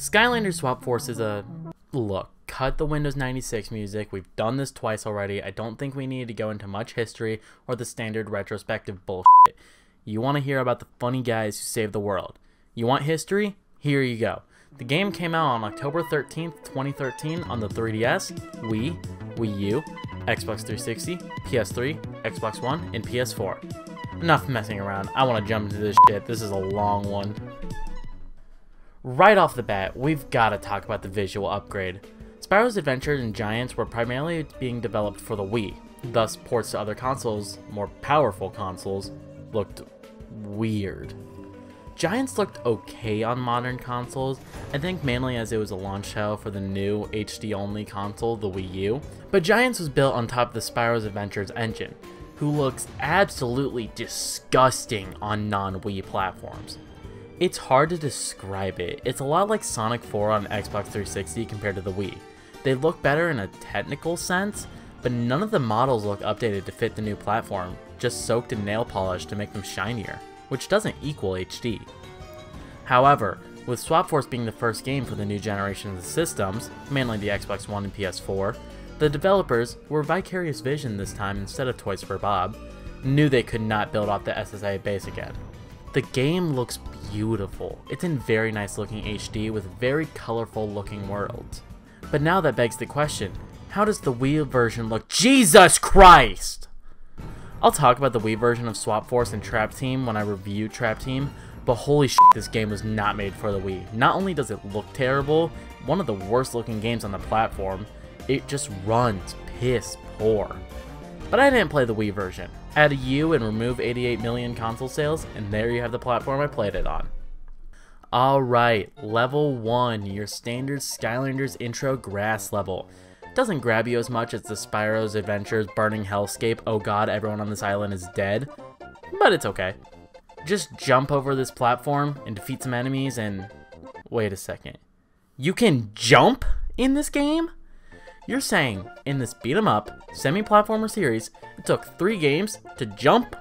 Skylanders Swap Force is a... Look, cut the Windows 96 music, we've done this twice already, I don't think we need to go into much history or the standard retrospective bullshit. You want to hear about the funny guys who saved the world. You want history? Here you go. The game came out on October 13th, 2013 on the 3DS, Wii, Wii U, Xbox 360, PS3, Xbox One, and PS4. Enough messing around, I want to jump into this shit, this is a long one. Right off the bat, we've got to talk about the visual upgrade. Spyro's Adventures and Giants were primarily being developed for the Wii, thus ports to other consoles, more powerful consoles, looked weird. Giants looked okay on modern consoles, I think mainly as it was a launch title for the new HD-only console, the Wii U, but Giants was built on top of the Spyro's Adventures engine, who looks absolutely disgusting on non-Wii platforms. It's hard to describe it, it's a lot like Sonic 4 on Xbox 360 compared to the Wii. They look better in a technical sense, but none of the models look updated to fit the new platform, just soaked in nail polish to make them shinier, which doesn't equal HD. However, with Swap Force being the first game for the new generation of the systems, mainly the Xbox One and PS4, the developers, who were Vicarious Visions this time instead of Toys for Bob, knew they could not build off the SSA base again. The game looks beautiful, it's in very nice looking HD with very colorful looking worlds. But now that begs the question, how does the Wii version look? Jesus Christ! I'll talk about the Wii version of Swap Force and Trap Team when I review Trap Team, but holy shit, this game was not made for the Wii. Not only does it look terrible, one of the worst looking games on the platform, it just runs piss poor. But I didn't play the Wii version. Add a U and remove 88 million console sales, and there you have the platform I played it on. Alright, level 1, your standard Skylanders intro grass level. Doesn't grab you as much as the Spyro's Adventures burning hellscape, oh god everyone on this island is dead, but it's okay. Just jump over this platform and defeat some enemies and... wait a second. You can jump in this game? You're saying, in this beat-em-up, semi-platformer series, it took 3 games to jump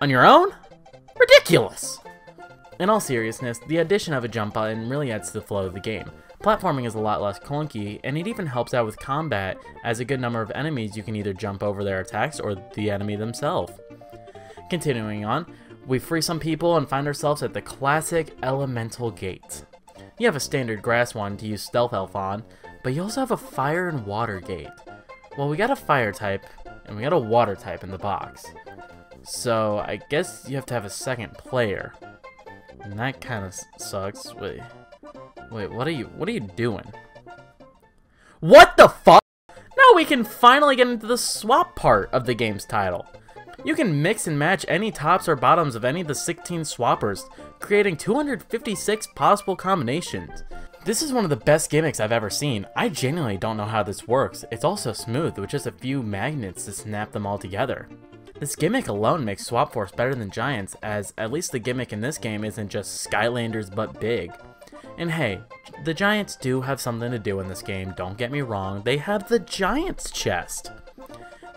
on your own? Ridiculous! In all seriousness, the addition of a jump button really adds to the flow of the game. Platforming is a lot less clunky, and it even helps out with combat, as a good number of enemies you can either jump over their attacks or the enemy themselves. Continuing on, we free some people and find ourselves at the classic Elemental Gate. You have a standard grass one to use Stealth Elf on, but you also have a fire and water gate. Well, we got a fire type, and we got a water type in the box. So, I guess you have to have a second player. And that kind of sucks. Wait, what are you doing? What the fuck? Now we can finally get into the swap part of the game's title. You can mix and match any tops or bottoms of any of the 16 swappers, creating 256 possible combinations. This is one of the best gimmicks I've ever seen. I genuinely don't know how this works. It's also smooth with just a few magnets to snap them all together. This gimmick alone makes Swap Force better than Giants, as at least the gimmick in this game isn't just Skylanders but big. And hey, the Giants do have something to do in this game, don't get me wrong, they have the Giants chest!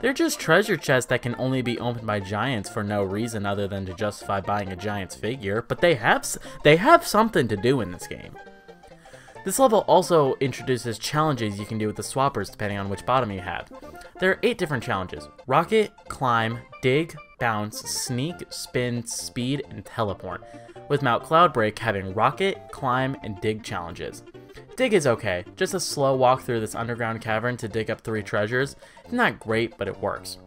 They're just treasure chests that can only be opened by Giants for no reason other than to justify buying a Giants figure, but they have something to do in this game. This level also introduces challenges you can do with the swappers depending on which bottom you have. There are 8 different challenges: rocket, climb, dig, bounce, sneak, spin, speed, and teleport, with Mount Cloudbreak having rocket, climb, and dig challenges. Dig is okay, just a slow walk through this underground cavern to dig up 3 treasures. It's not great, but it works.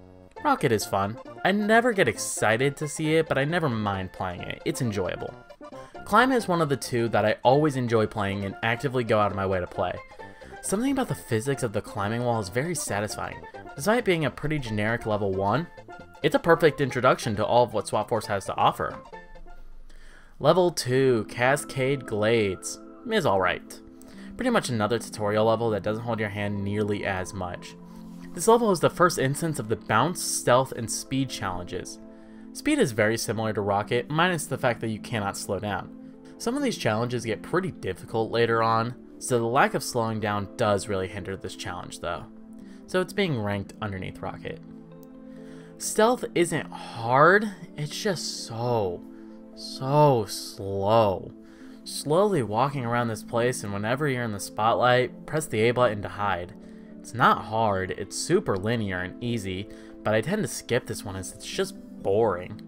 Rocket is fun. I never get excited to see it, but I never mind playing it. It's enjoyable. Climb is one of the 2 that I always enjoy playing and actively go out of my way to play. Something about the physics of the climbing wall is very satisfying. Despite being a pretty generic level 1, it's a perfect introduction to all of what Swap Force has to offer. Level 2, Cascade Glades, is alright. Pretty much another tutorial level that doesn't hold your hand nearly as much. This level is the first instance of the bounce, stealth, and speed challenges. Speed is very similar to Rocket, minus the fact that you cannot slow down. Some of these challenges get pretty difficult later on, so the lack of slowing down does really hinder this challenge though. So it's being ranked underneath Rocket. Stealth isn't hard, it's just so slow. slowly walking around this place, and whenever you're in the spotlight, press the A button to hide. It's not hard, it's super linear and easy, but I tend to skip this one as it's just boring.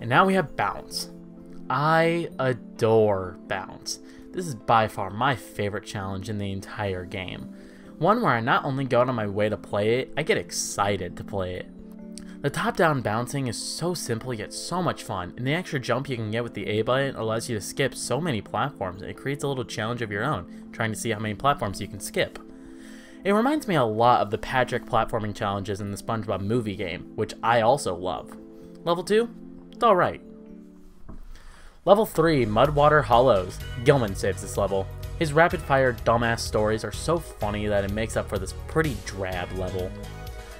And now we have Bounce. I adore Bounce. This is by far my favorite challenge in the entire game. One where I not only go out of my way to play it, I get excited to play it. The top-down bouncing is so simple yet so much fun, and the extra jump you can get with the A button allows you to skip so many platforms, and it creates a little challenge of your own, trying to see how many platforms you can skip. It reminds me a lot of the Patrick platforming challenges in the SpongeBob movie game, which I also love. Level 2? It's alright. Level 3, Mudwater Hollows. Gilman saves this level. His rapid-fire dumbass stories are so funny that it makes up for this pretty drab level.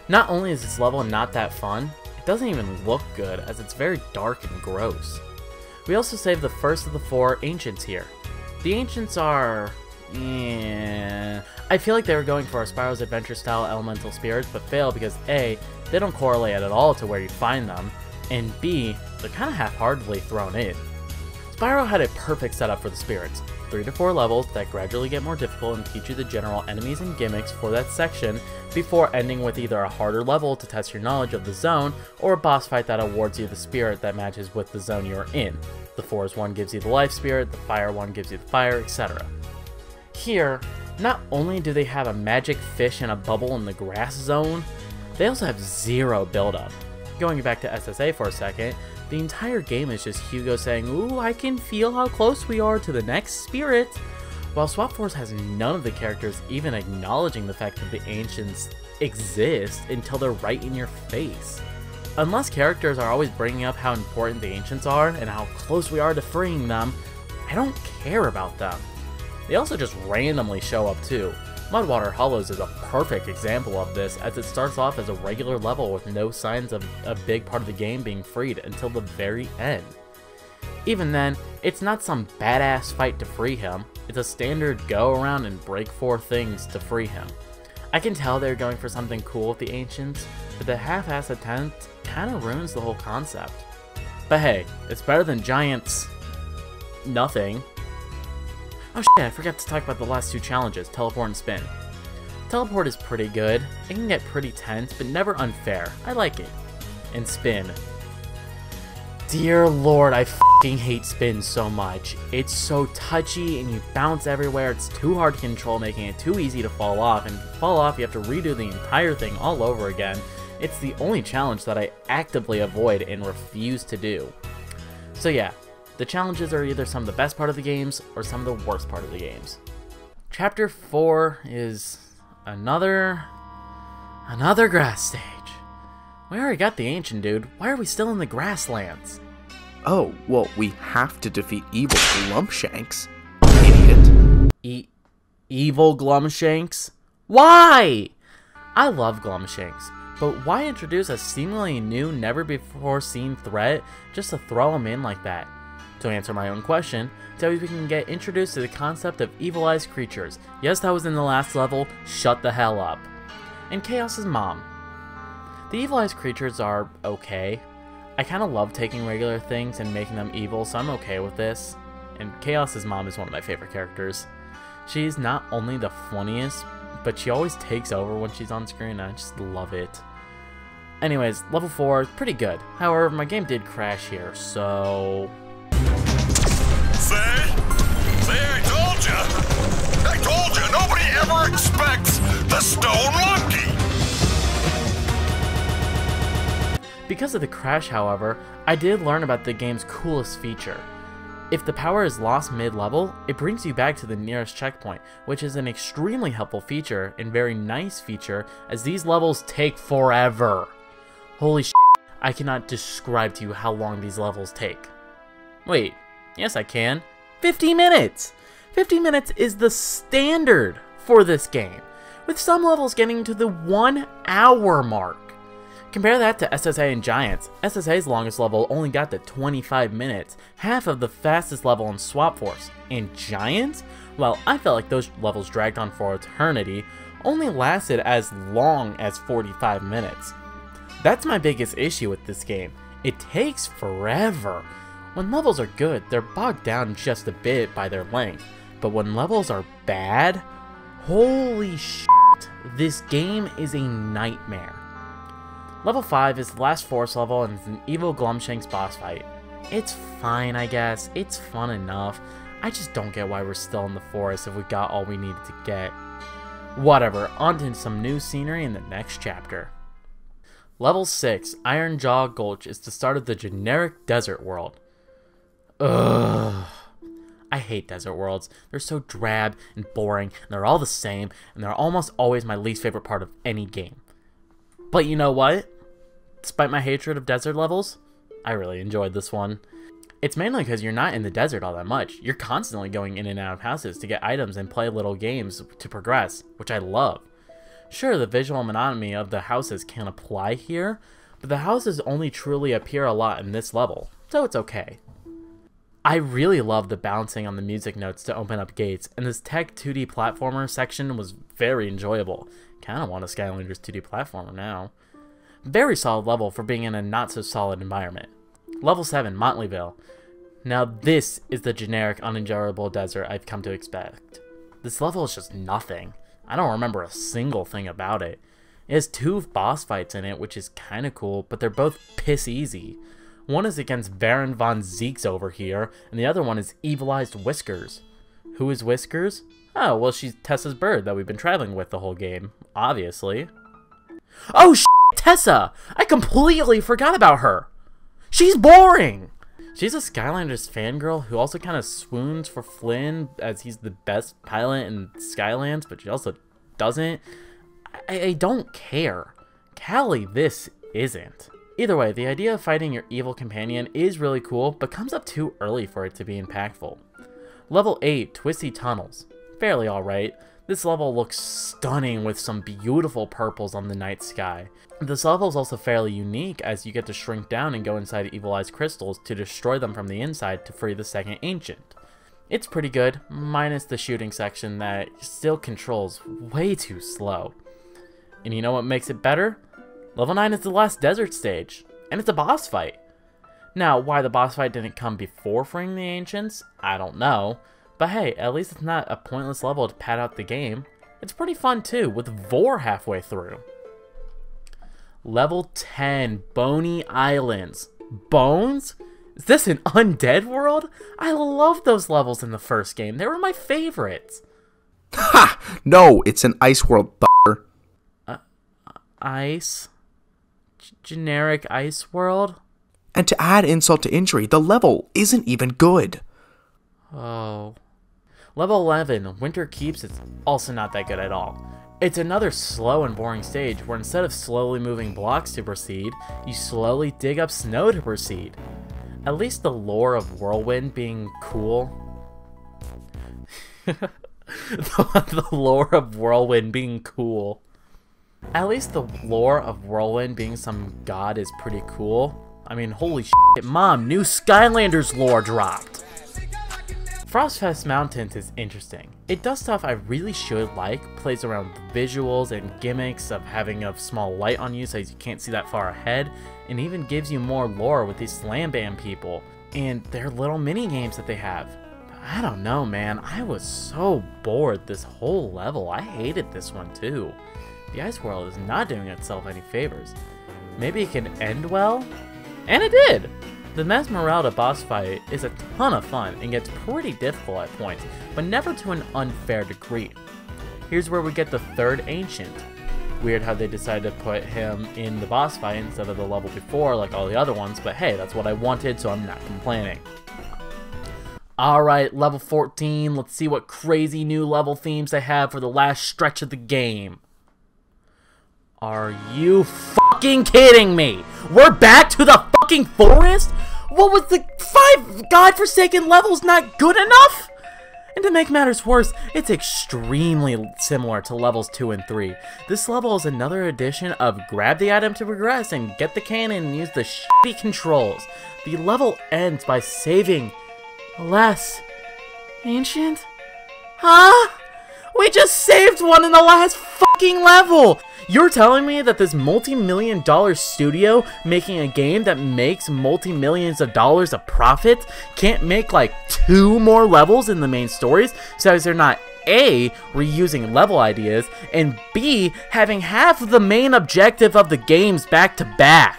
Not only is this level not that fun, it doesn't even look good as it's very dark and gross. We also saved the first of the 4 Ancients here. The Ancients are... yeah. I feel like they were going for a Spyro's Adventure style elemental spirits but failed because A, they don't correlate at all to where you find them, and B, they're kinda half-heartedly thrown in. Spyro had a perfect setup for the spirits, 3 to 4 levels that gradually get more difficult and teach you the general enemies and gimmicks for that section before ending with either a harder level to test your knowledge of the zone or a boss fight that awards you the spirit that matches with the zone you're in. The forest one gives you the life spirit, the fire one gives you the fire, etc. Here, not only do they have a magic fish and a bubble in the grass zone, they also have zero buildup. Going back to SSA for a second, the entire game is just Hugo saying, "Ooh, I can feel how close we are to the next spirit," while Swap Force has none of the characters even acknowledging the fact that the Ancients exist until they're right in your face. Unless characters are always bringing up how important the Ancients are and how close we are to freeing them, I don't care about them. They also just randomly show up too. Mudwater Hollows is a perfect example of this, as it starts off as a regular level with no signs of a big part of the game being freed until the very end. Even then, it's not some badass fight to free him, it's a standard go around and break 4 things to free him. I can tell they're going for something cool with the Ancients, but the half-ass attempt kinda ruins the whole concept. But hey, it's better than Giants... nothing. Oh shit, I forgot to talk about the last 2 challenges, Teleport and Spin. Teleport is pretty good, it can get pretty tense, but never unfair, I like it. And Spin. Dear lord, I f***ing hate Spin so much. It's so touchy and you bounce everywhere, it's too hard to control, making it too easy to fall off, and if you fall off you have to redo the entire thing all over again. It's the only challenge that I actively avoid and refuse to do. So yeah. The challenges are either some of the best part of the games, or some of the worst part of the games. Chapter 4 is another grass stage. We already got the Ancient dude, why are we still in the grasslands? Oh, well, we have to defeat evil Glumshanks. Idiot. Evil Glumshanks? Why? I love Glumshanks. But why introduce a seemingly new, never-before-seen threat just to throw him in like that? To answer my own question, so we can get introduced to the concept of evilized creatures. Yes, that was in the last level, shut the hell up. And Chaos's mom. The evilized creatures are okay. I kinda love taking regular things and making them evil, so I'm okay with this. And Chaos's mom is one of my favorite characters. She's not only the funniest, but she always takes over when she's on screen, and I just love it. Anyways, level 4 is pretty good. However, my game did crash here, so... See? See, I told you! I told you, nobody ever expects the Stone Monkey! Because of the crash, however, I did learn about the game's coolest feature. If the power is lost mid-level, it brings you back to the nearest checkpoint, which is an extremely helpful feature and very nice feature, as these levels take forever. Holy shit, I cannot describe to you how long these levels take. Wait. Yes, I can. 50 minutes! 50 minutes is the standard for this game, with some levels getting to the 1 hour mark. Compare that to SSA and Giants. SSA's longest level only got to 25 minutes, half of the fastest level in Swap Force. And Giants? Well, I felt like those levels dragged on for eternity, only lasted as long as 45 minutes. That's my biggest issue with this game. It takes forever. When levels are good, they're bogged down just a bit by their length, but when levels are bad, holy shit, this game is a nightmare. Level 5 is the last force level and it's an evil Glumshanks boss fight. It's fine, I guess, it's fun enough. I just don't get why we're still in the forest if we got all we needed to get. Whatever, on to some new scenery in the next chapter. Level 6, Iron Jaw Gulch, is the start of the generic desert world. Ugh. I hate desert worlds. They're so drab and boring, and they're all the same, and they're almost always my least favorite part of any game. But you know what? Despite my hatred of desert levels, I really enjoyed this one. It's mainly because you're not in the desert all that much. You're constantly going in and out of houses to get items and play little games to progress, which I love. Sure, the visual monotony of the houses can apply here, but the houses only truly appear a lot in this level, so it's okay. I really love the bouncing on the music notes to open up gates, and this tech 2D platformer section was very enjoyable. Kinda want a Skylanders 2D platformer now. Very solid level for being in a not so solid environment. Level 7, Motleyville. Now this is the generic unenjoyable desert I've come to expect. This level is just nothing. I don't remember a single thing about it. It has two boss fights in it, which is kinda cool, but they're both piss easy. One is against Baron Von Zeke's over here, and the other one is Evilized Whiskers. Who is Whiskers? Oh, well, she's Tessa's bird that we've been traveling with the whole game, obviously. Oh, shit, Tessa! I completely forgot about her! She's boring! She's a Skylanders fangirl who also kind of swoons for Flynn, as he's the best pilot in Skylands, but she also doesn't. I don't care. Callie, this isn't. Either way, the idea of fighting your evil companion is really cool, but comes up too early for it to be impactful. Level 8, Twisty Tunnels. Fairly alright. This level looks stunning with some beautiful purples on the night sky. This level is also fairly unique as you get to shrink down and go inside Evilized Crystals to destroy them from the inside to free the second Ancient. It's pretty good, minus the shooting section that still controls way too slow. And you know what makes it better? Level 9 is the last desert stage, and it's a boss fight. Now, why the boss fight didn't come before freeing the Ancients, I don't know, but hey, at least it's not a pointless level to pad out the game. It's pretty fun too, with Vor halfway through. Level 10, Bony Islands. Bones? Is this an undead world? I love those levels in the first game, they were my favorites. Ha! No, it's an ice world, b****er. Ice? Generic ice world? And to add insult to injury, the level isn't even good. Oh. Level 11, Winter Keeps, is also not that good at all. It's another slow and boring stage where instead of slowly moving blocks to proceed, you slowly dig up snow to proceed. At least the lore of Whirlwind being cool. The lore of Whirlwind being cool. At least the lore of Whirlwind being some god is pretty cool. I mean, holy shit, mom, new Skylanders lore dropped! Frostfest Mountains is interesting. It does stuff I really should like, plays around with visuals and gimmicks of having a small light on you so you can't see that far ahead, and even gives you more lore with these slam band people, and their little mini games that they have. I don't know, man, I was so bored this whole level, I hated this one too. The ice world is not doing itself any favors. Maybe it can end well? And it did! The Mesmeralda boss fight is a ton of fun and gets pretty difficult at points, but never to an unfair degree. Here's where we get the third Ancient. Weird how they decided to put him in the boss fight instead of the level before like all the other ones, but hey, that's what I wanted, so I'm not complaining. Alright, level 14, let's see what crazy new level themes they have for the last stretch of the game. Are you fucking kidding me? We're back to the fucking forest? What was the 5 godforsaken levels not good enough? And to make matters worse, it's extremely similar to levels 2 and 3. This level is another edition of grab the item to progress and get the cannon and use the shitty controls. The level ends by saving less Ancient? Huh? We just saved one in the last fucking level! You're telling me that this multi-million-dollar studio making a game that makes multi-millions of dollars of profit can't make like 2 more levels in the main stories, so they're not A, reusing level ideas, and B, having half of the main objective of the games back to back.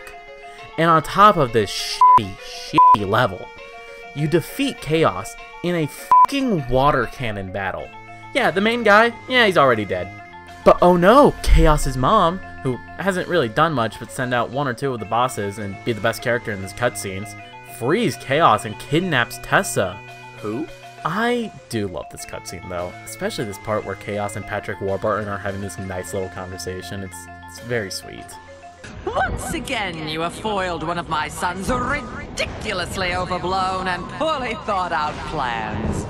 And on top of this shitty level, you defeat Chaos in a fucking water cannon battle. Yeah, the main guy, yeah, he's already dead. But oh no, Chaos's mom, who hasn't really done much but send out 1 or 2 of the bosses and be the best character in these cutscenes, frees Chaos and kidnaps Tessa. Who? I do love this cutscene though, especially this part where Chaos and Patrick Warburton are having this nice little conversation. It's very sweet. Once again, you have foiled one of my son's ridiculously overblown and poorly thought out plans.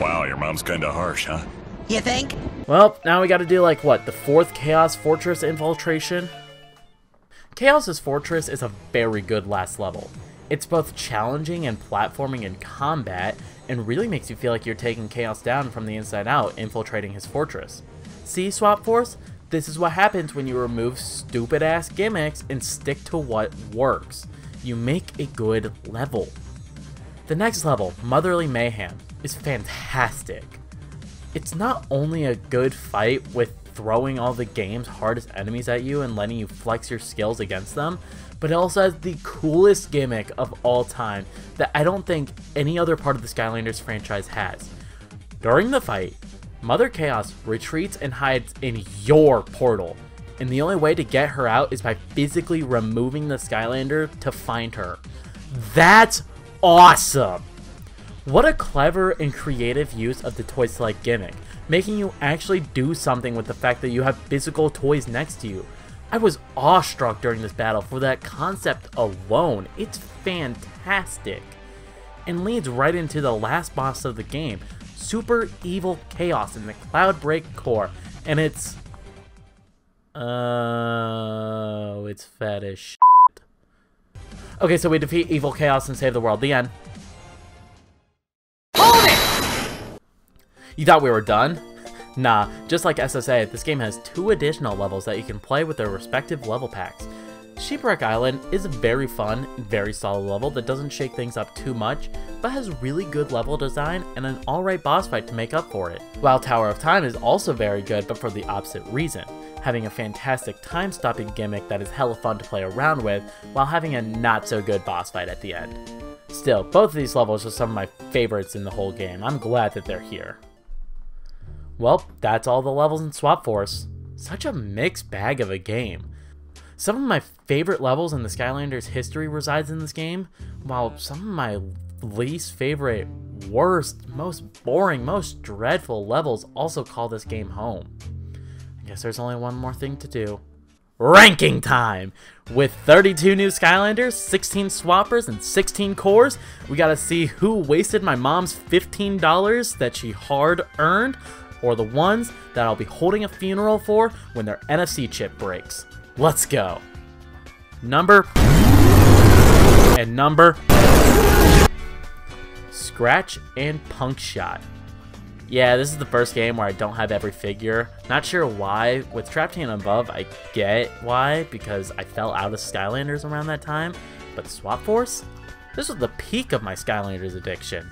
Wow, your mom's kinda harsh, huh? You think? Well, now we gotta do like, what, the 4th Chaos Fortress infiltration? Chaos's Fortress is a very good last level. It's both challenging and platforming in combat, and really makes you feel like you're taking Chaos down from the inside out, infiltrating his fortress. See, Swap Force? This is what happens when you remove stupid-ass gimmicks and stick to what works. You make a good level. The next level, Motherly Mayhem, is fantastic. It's not only a good fight with throwing all the game's hardest enemies at you and letting you flex your skills against them, but it also has the coolest gimmick of all time that I don't think any other part of the Skylanders franchise has. During the fight, Mother Chaos retreats and hides in your portal, and the only way to get her out is by physically removing the Skylander to find her. That's awesome! What a clever and creative use of the toy select gimmick, making you actually do something with the fact that you have physical toys next to you. I was awestruck during this battle for that concept alone. It's fantastic, and leads right into the last boss of the game, Super Evil Chaos in the Cloudbreak Core, and it's... oh, it's fat as shit. Okay, so we defeat Evil Chaos and save the world. The end. Hold it! You thought we were done? Nah, just like SSA, this game has 2 additional levels that you can play with their respective level packs. Shipwreck Island is a very fun, very solid level that doesn't shake things up too much, but has really good level design and an alright boss fight to make up for it. While Tower of Time is also very good, but for the opposite reason, having a fantastic time-stopping gimmick that is hella fun to play around with, while having a not-so-good boss fight at the end. Still, both of these levels are some of my favorites in the whole game. I'm glad that they're here. Well, that's all the levels in Swap Force. Such a mixed bag of a game. Some of my favorite levels in the Skylanders history resides in this game, while some of my least favorite, worst, most boring, most dreadful levels also call this game home. I guess there's only one more thing to do. Ranking time! With 32 new Skylanders, 16 swappers, and 16 cores, we gotta see who wasted my mom's $15 that she hard earned, or the ones that I'll be holding a funeral for when their NFC chip breaks. Let's go. Number and number Scratch and Punk Shot. Yeah, this is the first game where I don't have every figure. Not sure why. With Trap Team and above, I get why, because I fell out of Skylanders around that time. But Swap Force? This was the peak of my Skylanders addiction.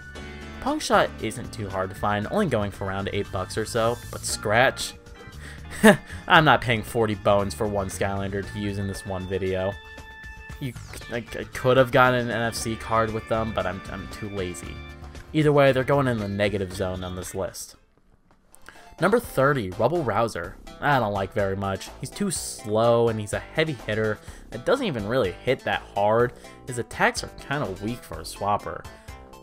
Punk Shot isn't too hard to find, only going for around $8 or so, but Scratch? I'm not paying 40 bones for one Skylander to use in this one video. I could have gotten an NFC card with them, but I'm too lazy. Either way, they're going in the negative zone on this list. Number 30, Rubble Rouser. I don't like very much. He's too slow, and he's a heavy hitter that doesn't even really hit that hard. His attacks are kind of weak for a swapper.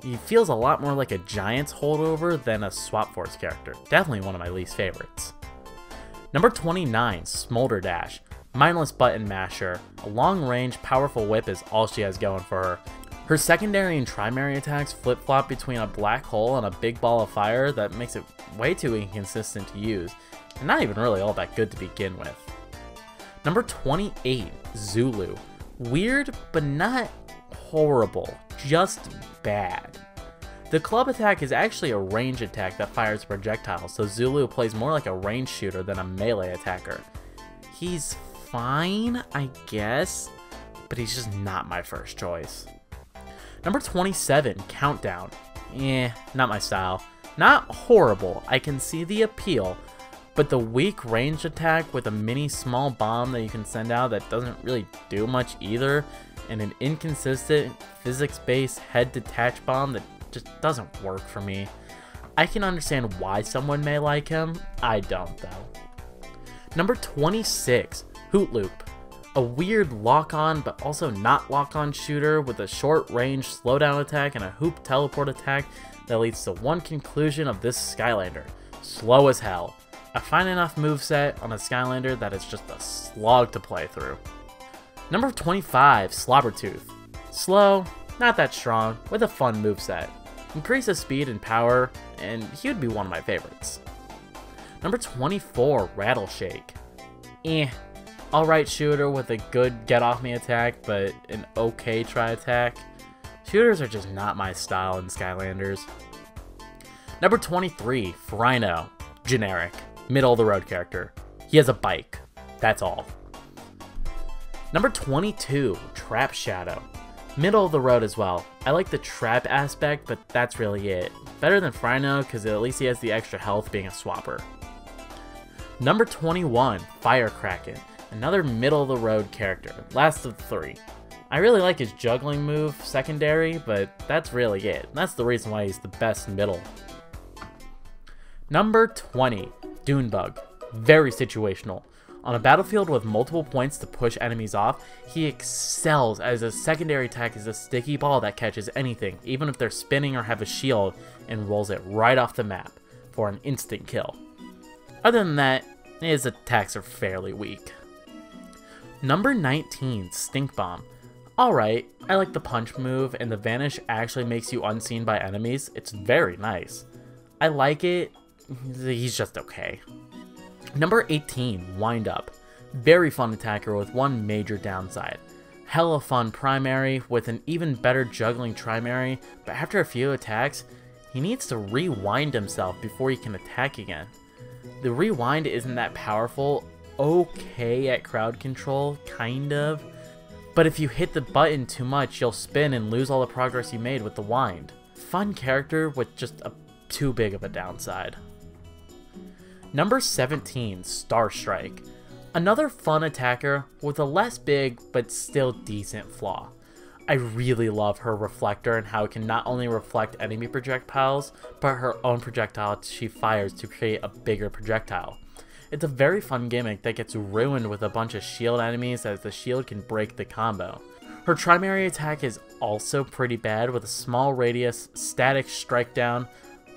He feels a lot more like a Giants holdover than a Swap Force character. Definitely one of my least favorites. Number 29, Smolder Dash. Mindless button masher. A long-range, powerful whip is all she has going for her. Her secondary and primary attacks flip-flop between a black hole and a big ball of fire that makes it way too inconsistent to use, and not even really all that good to begin with. Number 28, Zulu. Weird, but not horrible. Just bad. The club attack is actually a range attack that fires projectiles, so Zulu plays more like a range shooter than a melee attacker. He's fine, I guess, but he's just not my first choice. Number 27, Countdown. Not my style. Not horrible, I can see the appeal, but the weak range attack with a mini small bomb that you can send out that doesn't really do much either, and an inconsistent physics-based head detach bomb that just doesn't work for me. I can understand why someone may like him, I don't though. Number 26, Hoot Loop. A weird lock-on but also not lock-on shooter with a short-range slowdown attack and a hoop teleport attack that leads to one conclusion of this Skylander: slow as hell. A fine enough moveset on a Skylander that it's just a slog to play through. Number 25, Slobbertooth. Slow, not that strong, with a fun moveset. Increase his speed and power, and he would be one of my favorites. Number 24, Rattleshake. Alright shooter with a good get off me attack, but an okay try attack. Shooters are just not my style in Skylanders. Number 23, Rhino. Generic. Middle of the road character. He has a bike. That's all. Number 22, Trap Shadow. Middle of the road as well. I like the trap aspect, but that's really it. Better than Rhino because at least he has the extra health being a swapper. Number 21, Firecracken. Another middle of the road character. Last of the three. I really like his juggling move, secondary, but that's really it. That's the reason why he's the best middle. Number 20, Dunebug. Very situational. On a battlefield with multiple points to push enemies off, he excels as his secondary attack is a sticky ball that catches anything, even if they're spinning or have a shield, and rolls it right off the map for an instant kill. Other than that, his attacks are fairly weak. Number 19, Stink Bomb. Alright, I like the punch move, and the vanish actually makes you unseen by enemies. It's very nice. I like it. He's just okay. Number 18, Wind Up. Very fun attacker with one major downside. Hella fun primary with an even better juggling trimary, but after a few attacks, he needs to rewind himself before he can attack again. The rewind isn't that powerful, okay at crowd control, kind of. But if you hit the button too much, you'll spin and lose all the progress you made with the wind. Fun character with just too big of a downside. Number 17, Starstrike. Another fun attacker with a less big but still decent flaw. I really love her reflector and how it can not only reflect enemy projectiles, but her own projectile she fires to create a bigger projectile. It's a very fun gimmick that gets ruined with a bunch of shield enemies as the shield can break the combo. Her primary attack is also pretty bad with a small radius, static strike down,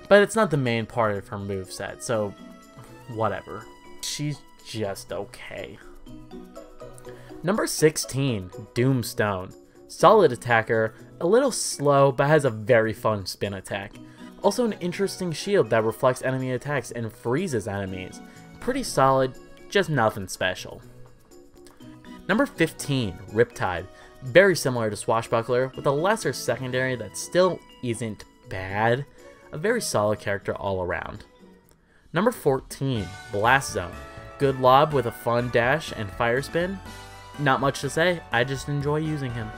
but it's not the main part of her moveset, so whatever. She's just okay. Number 16, Doomstone. Solid attacker, a little slow, but has a very fun spin attack. Also an interesting shield that reflects enemy attacks and freezes enemies. Pretty solid, just nothing special. Number 15, Riptide. Very similar to Swashbuckler, with a lesser secondary that still isn't bad. A very solid character all around. Number 14, Blast Zone. Good lob with a fun dash and fire spin. Not much to say, I just enjoy using him.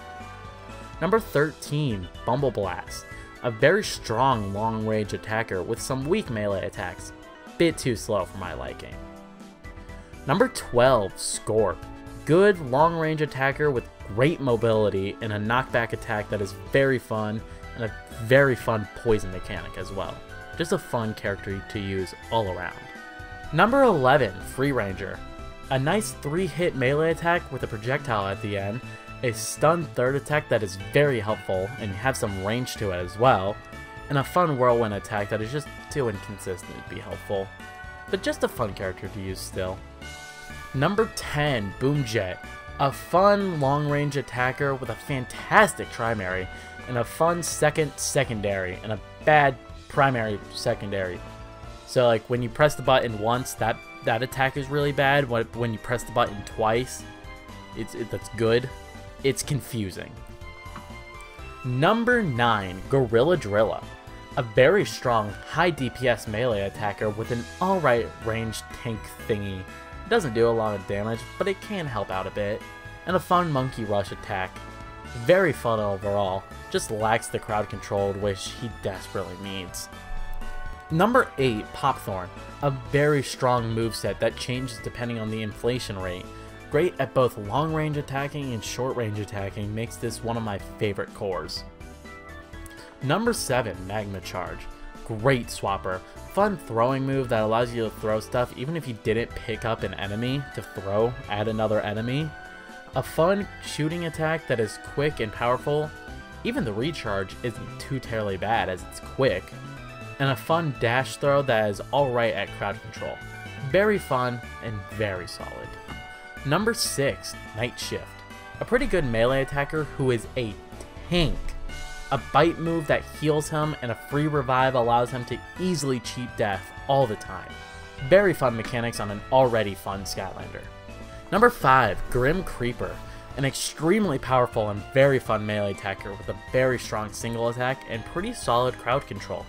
Number 13, Bumble Blast. A very strong long-range attacker with some weak melee attacks. Bit too slow for my liking. Number 12, Scorp. Good long-range attacker with great mobility and a knockback attack that is very fun, and a very fun poison mechanic as well. Just a fun character to use all around. Number 11, Free Ranger. A nice 3-hit melee attack with a projectile at the end, a stunned third attack that is very helpful and have some range to it as well, and a fun whirlwind attack that is just too inconsistent to be helpful, but just a fun character to use still. Number 10, Boomjet. A fun long-range attacker with a fantastic trimary, and a fun second secondary, and a bad primary secondary. So like when you press the button once, that attack is really bad. When you press the button twice, that's good. It's confusing. Number 9, Gorilla Drilla. A very strong, high DPS melee attacker with an alright range tank thingy It doesn't do a lot of damage, but it can help out a bit. And a fun monkey rush attack. Very fun overall, just lacks the crowd control, which he desperately needs. Number 8, Popthorn, a very strong moveset that changes depending on the inflation rate. Great at both long range attacking and short range attacking, makes this one of my favorite cores. Number 7, Magma Charge, great swapper, fun throwing move that allows you to throw stuff even if you didn't pick up an enemy to throw at another enemy. A fun shooting attack that is quick and powerful. Even the recharge isn't too terribly bad as it's quick. And a fun dash throw that is alright at crowd control. Very fun and very solid. Number 6, Night Shift. A pretty good melee attacker who is a tank. A bite move that heals him and a free revive allows him to easily cheat death all the time. Very fun mechanics on an already fun Skylander. Number 5, Grim Creeper, an extremely powerful and very fun melee attacker with a very strong single attack and pretty solid crowd control.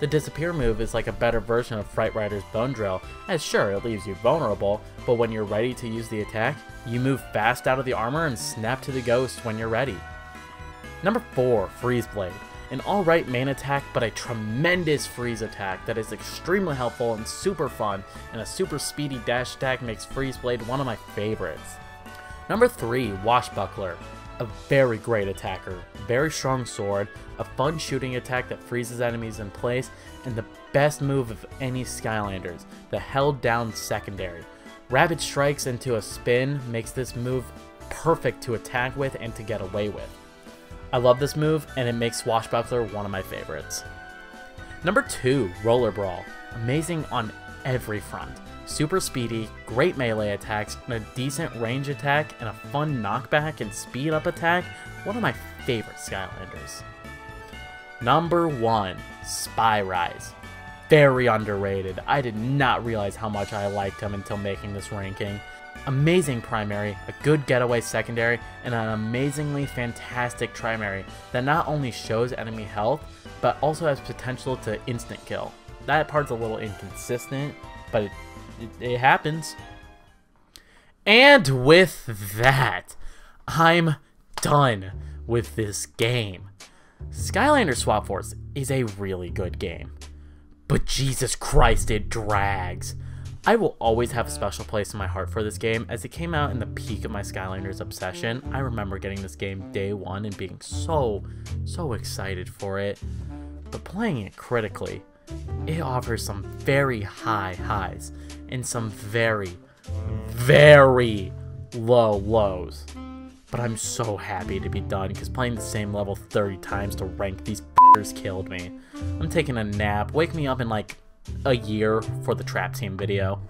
The disappear move is like a better version of Fright Rider's Bone Drill, as sure, it leaves you vulnerable, but when you're ready to use the attack, you move fast out of the armor and snap to the ghost when you're ready. Number 4, Freeze Blade, an alright main attack but a tremendous freeze attack that is extremely helpful and super fun, and a super speedy dash attack makes Freeze Blade one of my favorites. Number 3, Swashbuckler, a very great attacker, very strong sword, a fun shooting attack that freezes enemies in place, and the best move of any Skylanders, the held down secondary. Rapid strikes into a spin makes this move perfect to attack with and to get away with. I love this move, and it makes Swashbuckler one of my favorites. Number 2, Roller Brawl. Amazing on every front. Super speedy, great melee attacks, and a decent range attack, and a fun knockback and speed up attack. One of my favorite Skylanders. Number 1, Spyrise. Very underrated. I did not realize how much I liked him until making this ranking. Amazing primary, a good getaway secondary, and an amazingly fantastic trimary that not only shows enemy health, but also has potential to instant kill. That part's a little inconsistent, but it happens. And with that, I'm done with this game. Skylanders Swap Force is a really good game, but Jesus Christ, it drags. I will always have a special place in my heart for this game, as it came out in the peak of my Skylanders obsession. I remember getting this game day one and being so excited for it, but playing it critically, it offers some very high highs and some very low lows. But I'm so happy to be done, because playing the same level 30 times to rank these b****ers killed me. I'm taking a nap. Wake me up in like a year for the Trap Team video.